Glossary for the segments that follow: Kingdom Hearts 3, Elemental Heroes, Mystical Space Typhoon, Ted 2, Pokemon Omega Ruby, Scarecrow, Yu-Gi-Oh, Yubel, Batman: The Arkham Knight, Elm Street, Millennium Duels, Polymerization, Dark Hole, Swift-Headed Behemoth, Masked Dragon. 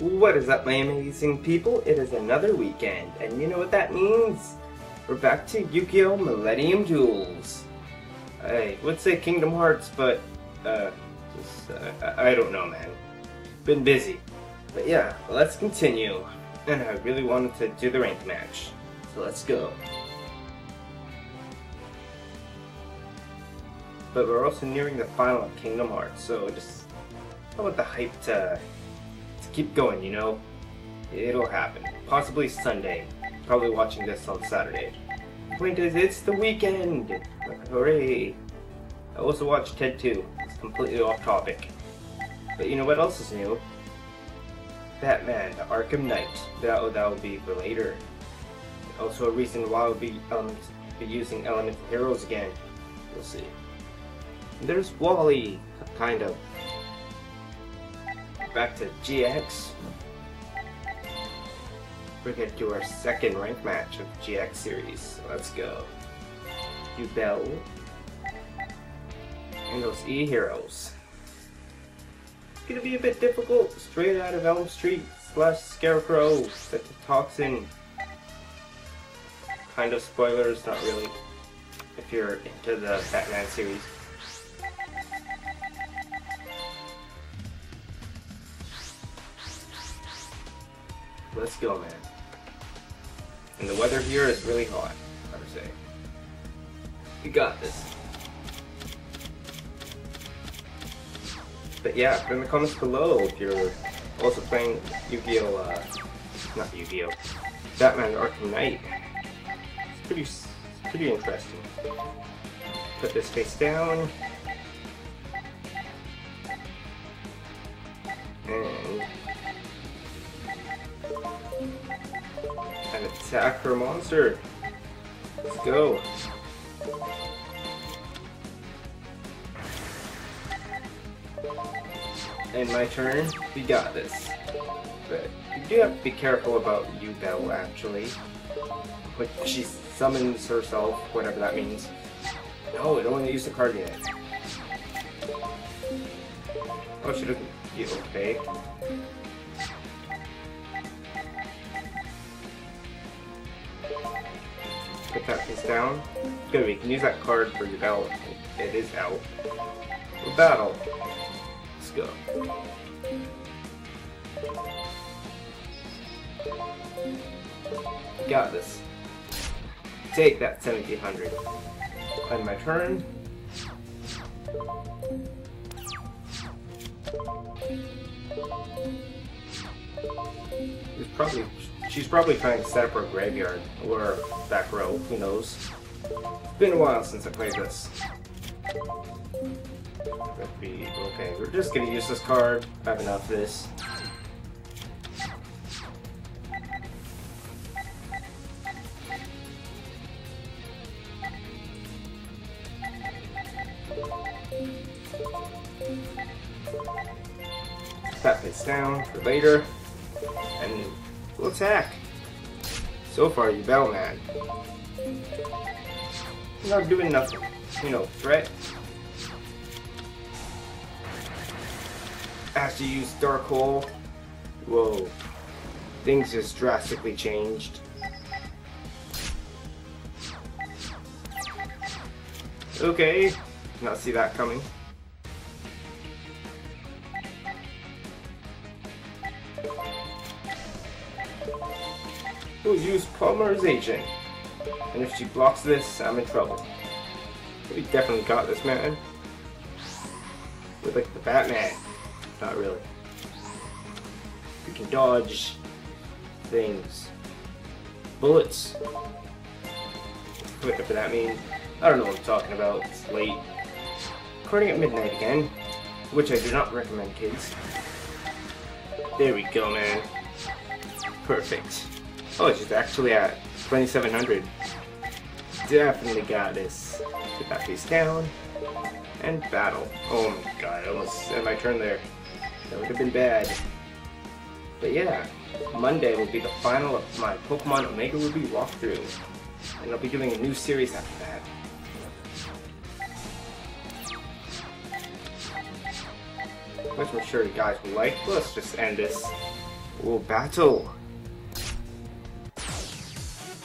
What is up, my amazing people? It is another weekend, and you know what that means? We're back to Yu-Gi-Oh! Millennium Duels. I would say Kingdom Hearts, but, I don't know, man. Been busy. But yeah, let's continue. And I really wanted to do the ranked match, so let's go. But we're also nearing the final of Kingdom Hearts, so just how about the hype to keep going, you know? It'll happen. Possibly Sunday. Probably watching this on Saturday. The point is, it's the weekend! Hooray! I also watched Ted 2. It's completely off topic. But you know what else is new? Batman: The Arkham Knight. That will be for later. Also a reason why I'll be using Elemental Heroes again. We'll see. There's Wally, kind of. Back to GX. We're gonna do our second rank match of GX series. Let's go. Yubel. And those E heroes. It's gonna be a bit difficult. Straight out of Elm Street / Scarecrow. Such a toxin. Kind of spoilers, not really. If you're into the Batman series. Let's go, man. And the weather here is really hot, I would say. We got this. But yeah, put in the comments below if you're also playing Yu-Gi-Oh! Not Yu-Gi-Oh! Batman: The Arkham Knight. It's pretty interesting. Put this face down. And attack her monster. Let's go. And my turn. We got this. But you do have to be careful about Yubel, actually. When she summons herself, whatever that means. No, I don't want to use the card yet. Oh, she doesn't feel okay. Put that piece down. Good, we can use that card for your battle. It is out. We'll battle. Let's go. Got this. Take that 1700. End my turn. She's probably trying to set up her graveyard or back row, who knows. It's been a while since I played this. That'd be okay, we're just gonna use this card. I have enough of this. That fits down for later. And we'll attack. So far, you battle man. You're not doing nothing. You know, threat. After you use Dark Hole, whoa. Things just drastically changed. Okay, not see that coming. We'll use Polymerization, and if she blocks this, I'm in trouble. We definitely got this, man. We're like the Batman. Not really. We can dodge things. Bullets. Whatever that means. I don't know what I'm talking about. It's late. Recording at midnight again, which I do not recommend, kids. There we go, man. Perfect. Oh, she's actually at 2700. Definitely got this. Put that piece down. And battle. Oh my god, I almost had my turn there. That would have been bad. But yeah, Monday will be the final of my Pokemon Omega Ruby walkthrough. And I'll be doing a new series after that. Which I'm sure you guys will like. Let's just end this. will battle.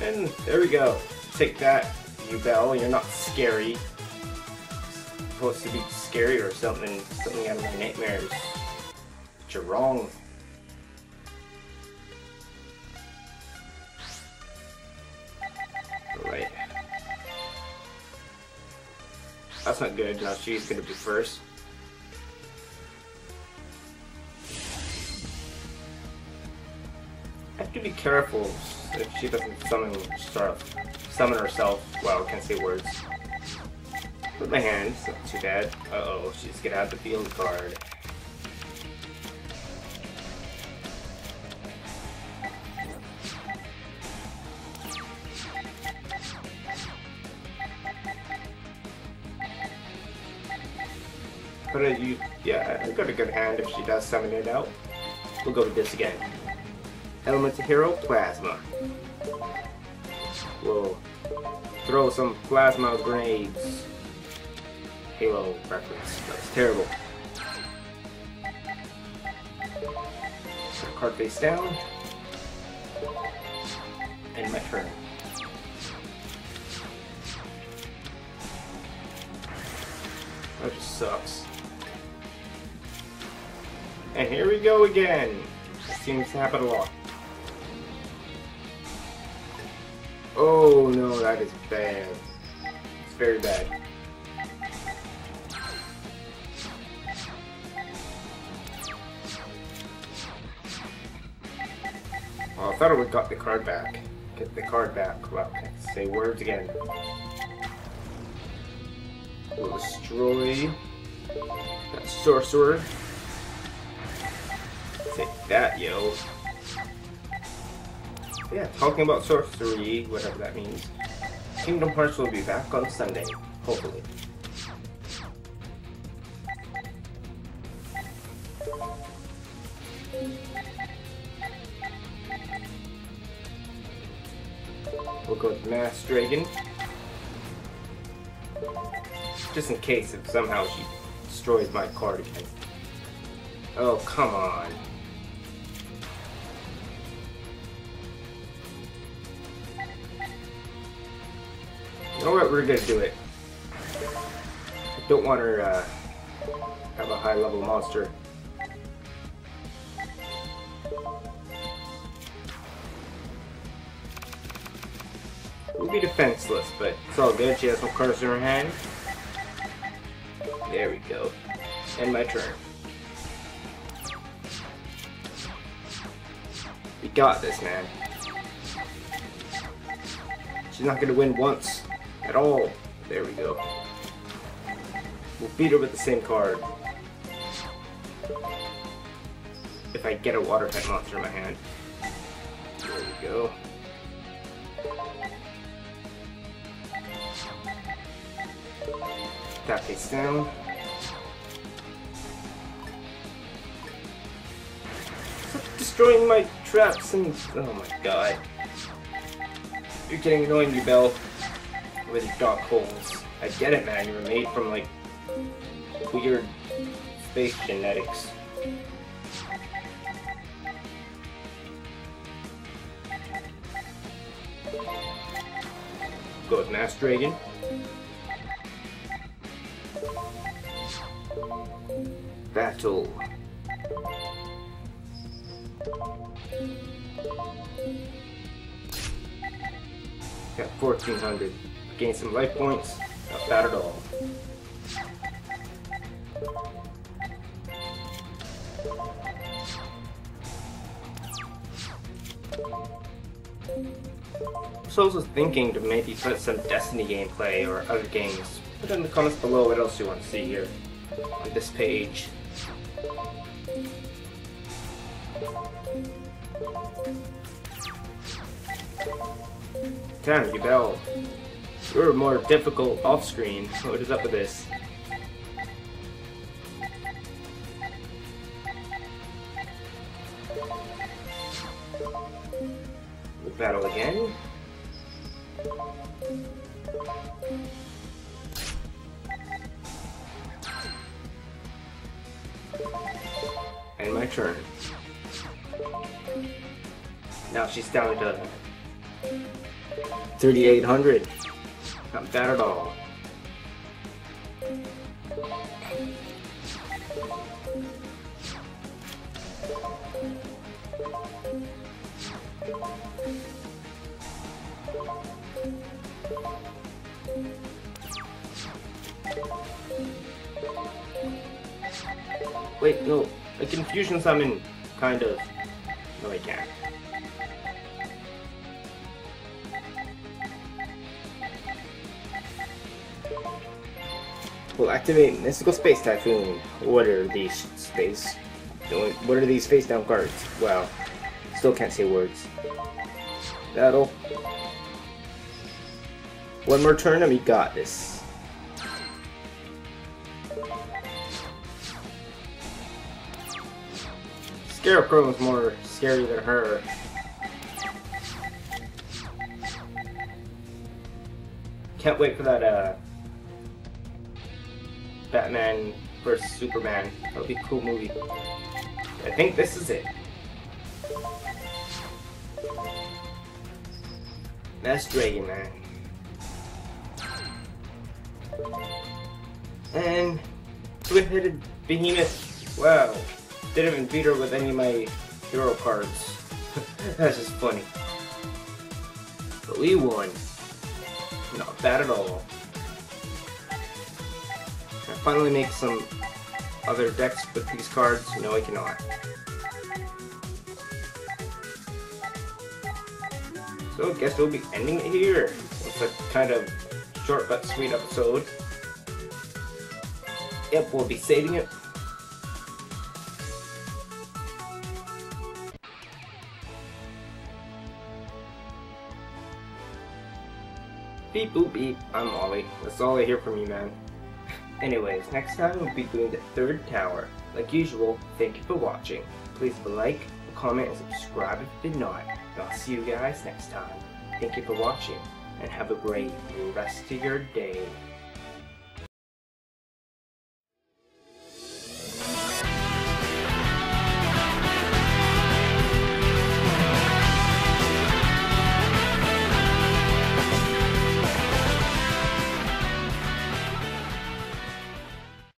And there we go. Take that, Yubel. You're not scary. You're supposed to be scary or something. Something out of my nightmares. But you're wrong. Alright. That's not good. Now she's gonna be first. I have to be careful if she doesn't summon herself. Wow, I can't say words. With my hands, not too bad. Uh-oh, she's gonna have the field card. But yeah, I've got a good hand if she does summon it out. We'll go to this again. Elemental Hero, Plasma. We'll throw some plasma grenades. Halo reference. That was terrible. Put a card face down. And my turn. That just sucks. And here we go again. This seems to happen a lot. Oh no, that is bad. It's very bad. Oh, I thought I would got the card back. Get the card back. Well, let's say words again. We'll destroy that sorcerer. Take that, yo. Yeah, talking about sorcery, whatever that means. Kingdom Hearts will be back on Sunday, hopefully. We'll go with Masked Dragon. Just in case if somehow she destroys my card again. Oh, come on. You know what, we're gonna do it. I don't want her have a high level monster. We'll be defenseless, but it's all good. She has no cards in her hand. There we go. End my turn. We got this, man. She's not gonna win once. At all. There we go. We'll beat her with the same card. If I get a water type monster in my hand. There we go. That face down. Stop destroying my traps and oh my god. You're getting annoying, Yubel. With dark holes. I get it, man. You were made from like weird space genetics. Go with Masked Dragon. Battle. Got 1400. Gain some life points, not bad at all. So I was thinking to maybe put some Destiny gameplay or other games. Put in the comments below what else you want to see here on this page. Damn, Yubel. You're more difficult off-screen. What is up with this? We'll battle again. And my turn. Now she's down to 3,800. Not bad at all. Wait, no, I can fusion summon, kind of. No, I can't. We'll activate Mystical Space Typhoon. What are these space? What are these face down cards? Wow, still can't say words. Battle. One more turn and we got this. Scarecrow is more scary than her. Can't wait for that Batman vs Superman. That'll be a cool movie. I think this is it. Masked Dragon, man. And Swift-Headed Behemoth. Wow. Didn't even beat her with any of my hero cards. That's just funny. But we won. Not bad at all. Can I finally make some other decks with these cards? No, I cannot. So I guess we'll be ending it here. It's a kind of short but sweet episode. Yep, we'll be saving it. Beep boop beep, I'm Ollie. That's all I hear from you, man. Anyways, next time we'll be doing the third tower. Like usual, thank you for watching. Please leave a like, a comment, and subscribe if you did not. And I'll see you guys next time. Thank you for watching, and have a great rest of your day.